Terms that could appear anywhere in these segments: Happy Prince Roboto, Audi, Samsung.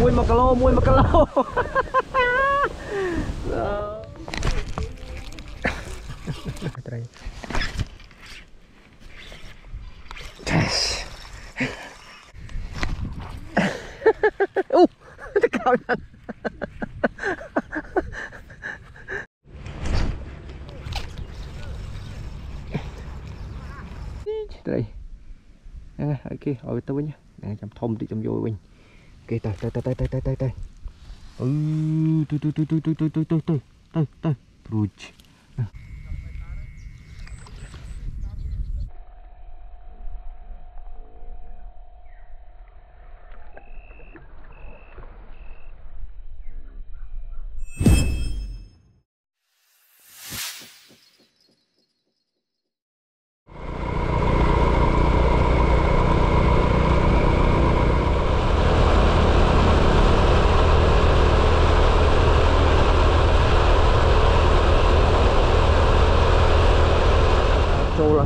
Mui một calo. Cao nhất. Đây. Ở kia, ở tới nha. Đang chăm thông tí chăm vô mình. Kìa tới. Ừ, tôi. Bruch.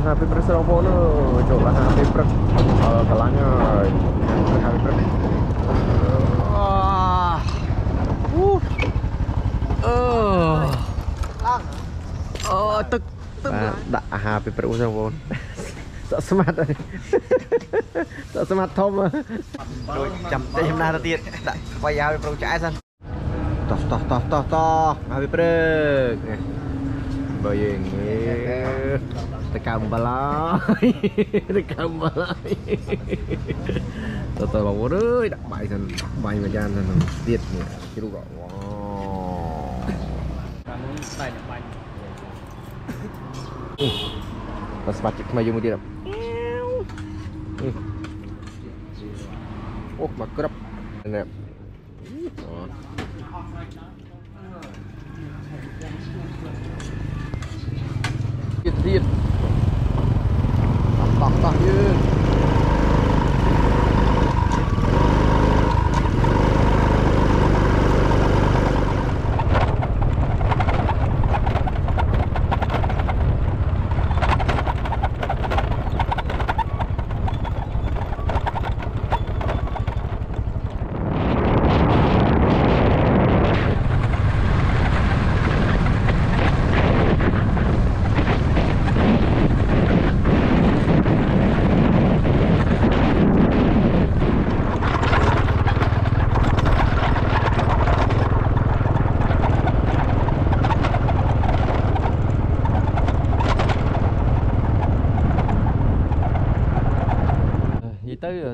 Happy Prince Roboto, coba Happy Prince kalanya Happy Prince. Tức đã Happy Prince Roboto. Sợ smart rồi. Sợ smart thông mà. Rồi chậm thêm na ra tiệt. Đã quay áo pro trái sân. Toh Happy Prince. Boyeng. Tekan balai. Toto bang ơi, đặt bài thành bài mà gian thành tiệt nhỉ. Cái lúc đó. Wow. Cảm ơn tay nhập bài. Nó bắt chích mà vô một tí đập. Ốc mà crop. Nè. Tiệt. Tắt như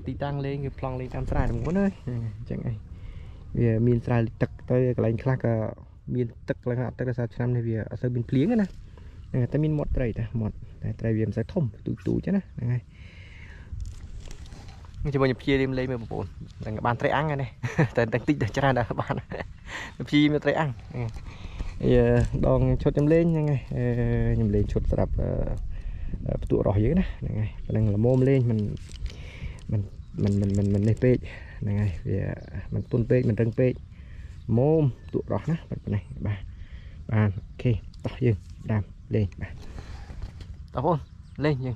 tí tăng lên, người plong lên tam sài đồng muốn ơi, chẳng ai. Vì miền sài tật tới cái lạnh khác miền tật là ngạt tới sao trăm này vì ở sài miền pliếng nữa nè, tới miền một trai vì em sài thôm tủ chứ nè, này. Chỉ bao nhiêu phi đem lấy mà bổn, là bạn trai ăn này, tại đang tích để cho ra đã bạn phi miền trai ăn, đòn chốt em lên như này, nhầm lên chốt sập tụ đỏ dưới nè, này, đang là mồm lên mình này pê này mình tuôn pê mình răng pê mồm tụ đỏ nè này ba ok tao dừng đam lên ba tao hôn lên dừng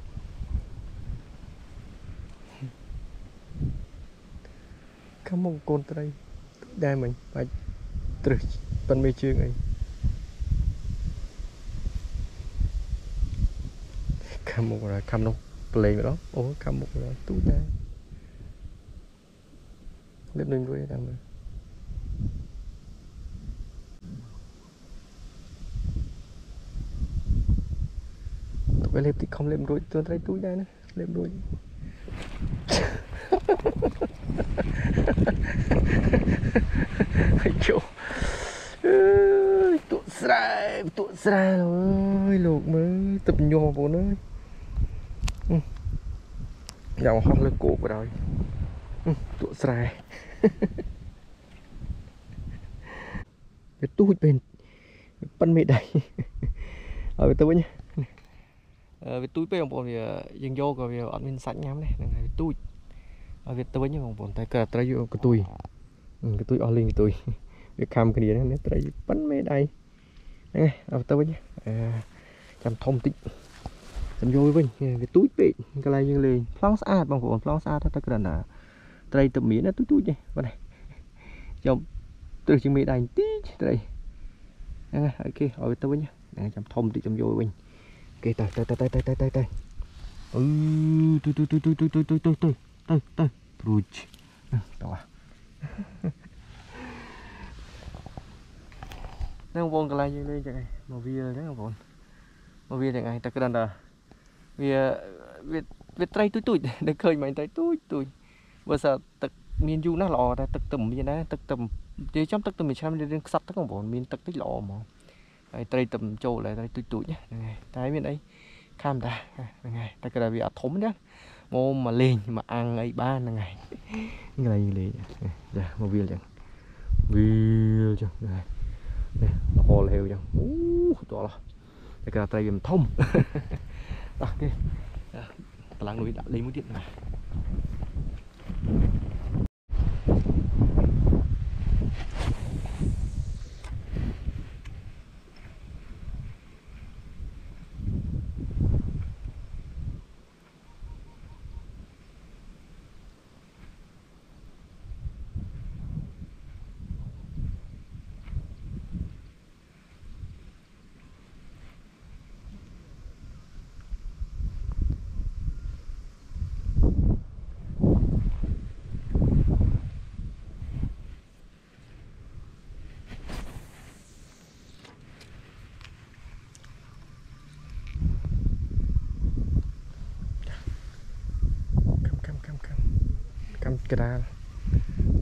không mong con trai đai mình phải trừ phần mê chương ấy cầm một rồi cầm đâu play đó ô cầm một rồi tú ta lên lên rồi đang rồi Về lệp thì không lệm rồi, tôi thấy túi đây nè, lệm rồi. Kiểu tụi ra rồi, luộc mới tập nhò vô nơi. Dòng không lên cổ vào rồi, tụi ra. Cái túi bên, bắn mệt đầy. Ở bên tôi nhé. Về túi bên bọn thì dừng vô rồi về ăn bên sẵn nhám này, này túi. Ở Việt tôi nhưng mà bọn tay cờ tay vô cái túi all in tôi việc cam cái gì đó nó tay bắn mấy đây này ở tôi nhé chăm thông tịnh chăm vô với mình cái túi bị cái này như liền flower art bằng của flower art ta cần là tay tầm miếng nó túi túi này bên này chồng từ trên mấy đành tí đây này ok ở Việt tôi nhé chăm thông tịnh chăm vô với mình ok tay tôi ruột tao đang vòng cái này như đây chẳng này màu vía đấy không vòng màu vía chẳng này ta cứ đan đà vía trai tui để khơi mày trai tui bữa giờ tật miền du nó lò ta tật tầm như này tật tầm để trong tật tầm mình xem lên sắt tất không vòng miền tật tích lò mà trai tầm châu lại tui nhá này trái miền ấy cam ta này ta cứ đà vía thấm nhá ngô mà lên mà ăn ấy ba ngày ngày lên dạ màu vía chẳng vía chẳng này nó hồ lều chẳng to lắm cái cà tay viêm thông ok làng núi đã lấy mũi điện này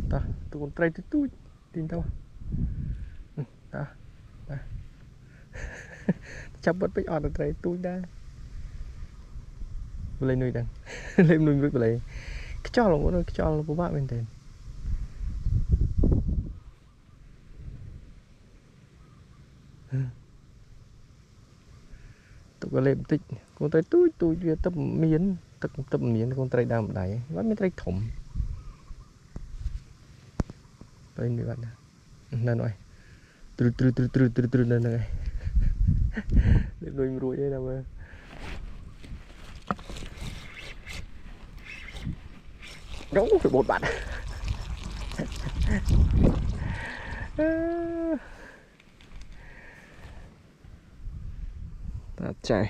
ta tôi còn trai tôi tin tao ta ta chấm bớt bích ọt là trai tôi đã lên nuôi đang lên nuôi với lại cái cho là muốn cái cho là của bạn bên tiền tôi có lên tích con trai tôi về tập miến con trai đam đáy vẫn mới trai thủng đây người bạn nè nói từ này này để nuôi ruồi đây nào đâu phải một bạn ta chạy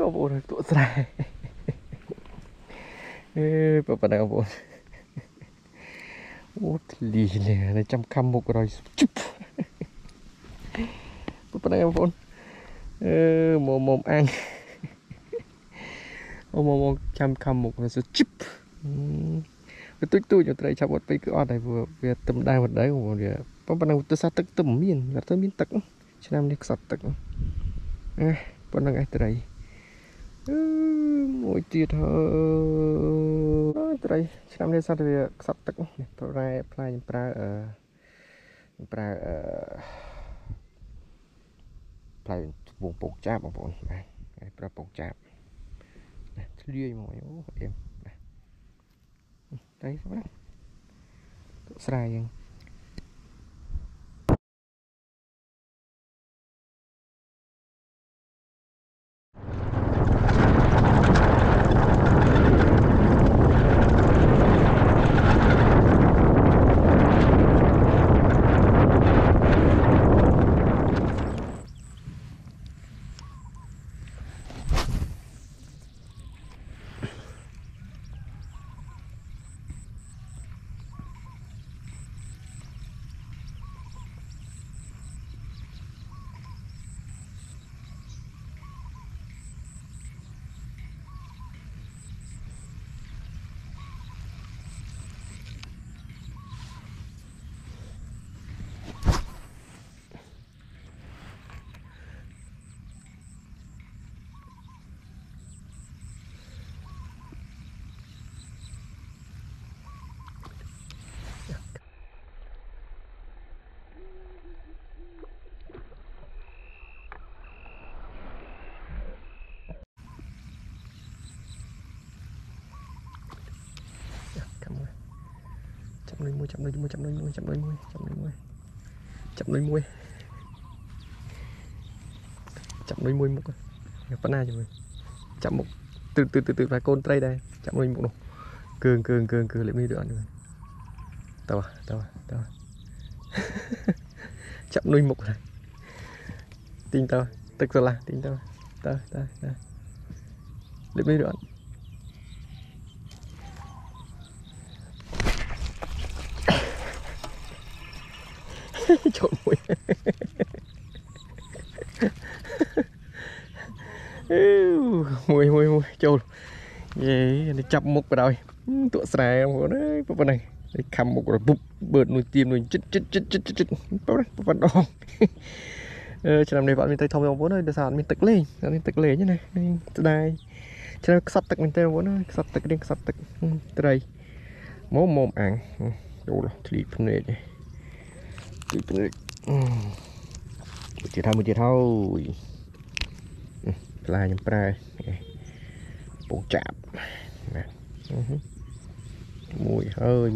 ông bố tụi trây bà này ông bố út lì nè này trăm khăm một rồi chụp bà này ông bố mồm ăn ông chăm khăm một rồi chụp cái túi túi cho tôi chạm một cái ở đây vừa về tầm đai một đấy của mình có bạn nào tôi sát tức tầm miền là tôi miền tắc cho nên đi sạt tắc bạn đang ai từ đây ngồi tiệt thôi từ đây cho nên đi sát về sạt tắc tôi ra play play vùng bột chạm của bọn này bột chạm lưỡi mọi em đấy các bạn tụi xài chậm nuôi một con na cho mình chậm một từ vài con tây đây chậm nuôi một luôn cường lại mi được rồi tao chậm nuôi một này tin tao tức rồi là tin tao tao lại mi được chọn mũi mũi chôn vậy nó chập mục vào rồi tụi xài của nó bên này để khăm mục rồi bụp bợt nuôi tim nuôi chít bắt đó cho làm này bọn mình thấy thông dòng vốn ơi để sàn mình tực lên nó tực lên như này đây cho nên sắp tực mình theo vốn ơi sắp tực đi sắp tực từ đây máu mồm ảnh đồ là thịt này một chiếc thau là những prai bộ chạm mùi hơi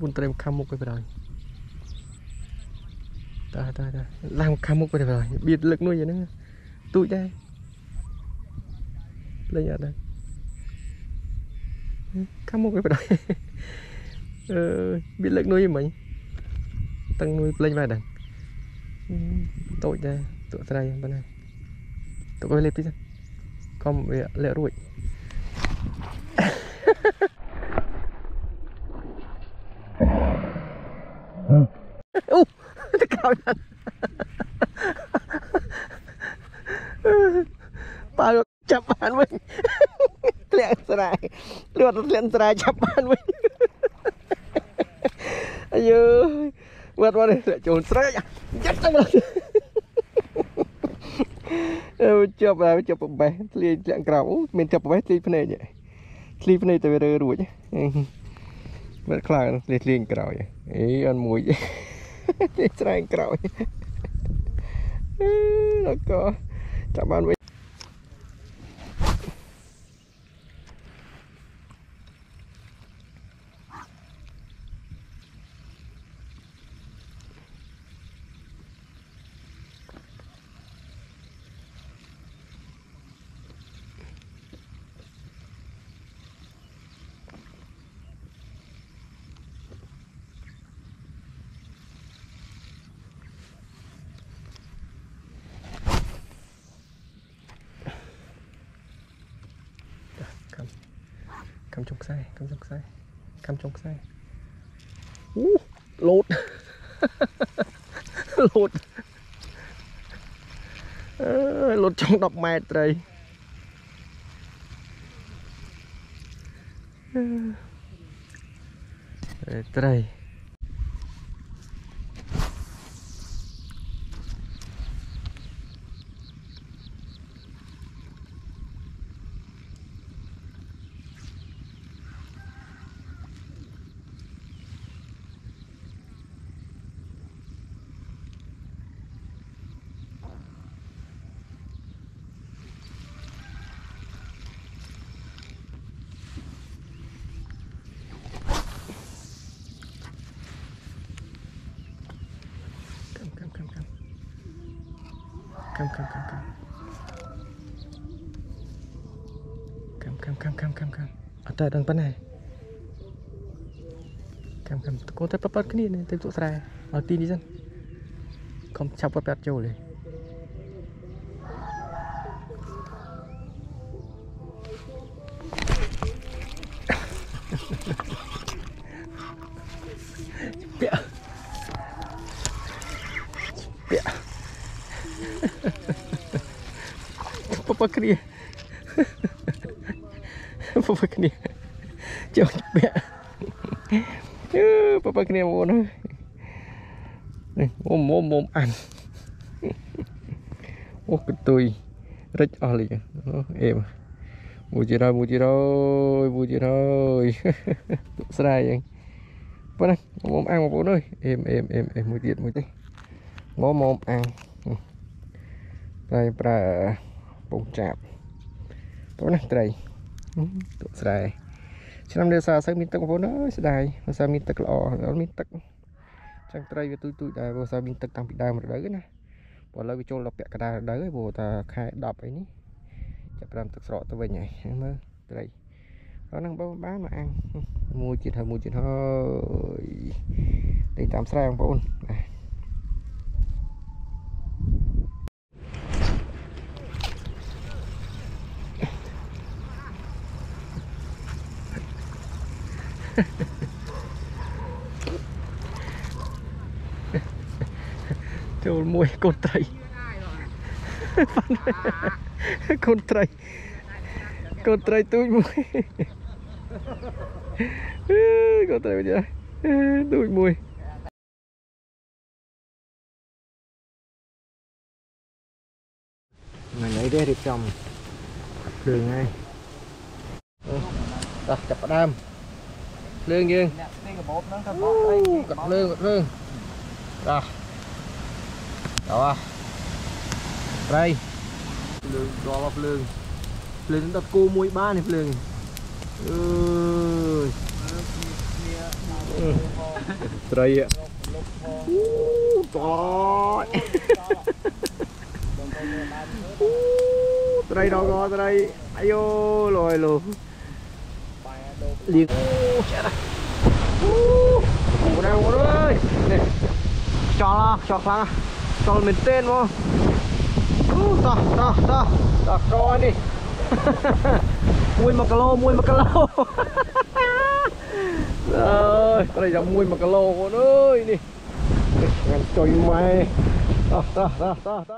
con trem khăm mục rồi, ta làm khăm mục rồi, biệt lực nuôi vậy nữa, tụi đây, lên nhà đây, khăm mục rồi, biệt lực nuôi như mình, tăng nuôi lên vài đằng, tội đây tụi đây bên này tụi tôi lên tí không bị lệ rụi. Bao nhiêu chập bàn mình lẹn sài lượt lẹn sài chập bàn mình anh ơi vượt qua đây lại trốn sài chết xong rồi chập bé liền lẹn cào mình chập bé liền này vậy liền này từ từ đuổi vậy là liền liền cào vậy ấy ăn muối vậy sài cào nó có chập bàn mình. Cắm trống say lột lột trong đọc mẹ đây đây cam ở đây đang bắn này cam cô thấy bắt cái gì này thấy tụt ra ở tin đi dân không chọc bắt bẹt châu này bẹt bắt cái gì papa kini, jauh bea, papa kini mau nih, om an, oh ketui, rich ahli, oh em, mujiroi, serai yang, apa nih, om an mau nih, em mujir, ngom an, trai pra, pungcap, apa nih trai. Tụi sài chứ năm đều xa sáng mình tắc vô nó sẽ đài mà sao mình tắc lọ nó mình tắc chẳng trai với tụi đài vô sao mình tắc tăng bị đài một đấy nè bỏ lỡ bị trôn lọc bẹ cả đài đấy vô ta khai đọc ấy ní chập làm tắc sọ tôi về nhảy mơ đây nó đang bao bán mà ăn mua chuyện thôi đi tạm sài ông bồn trời môi con trai tôi môi con trai bây giờ tôi môi mà lấy đây được trồng đường ngay đặt chập đam lương dương cật lương rồi đó đây lương đo lọc lương chúng ta cô muối ba này lương đây ạ đây đâu có đây ayo lồi luôn liền ơi nè cho nó cho khoan Còn mình tên mà. Tỏ coi đi. Mui mà cà lô. Rồi, con này là mui mà cà lô con ơi đi. Ngăn trôi mày. Tỏ.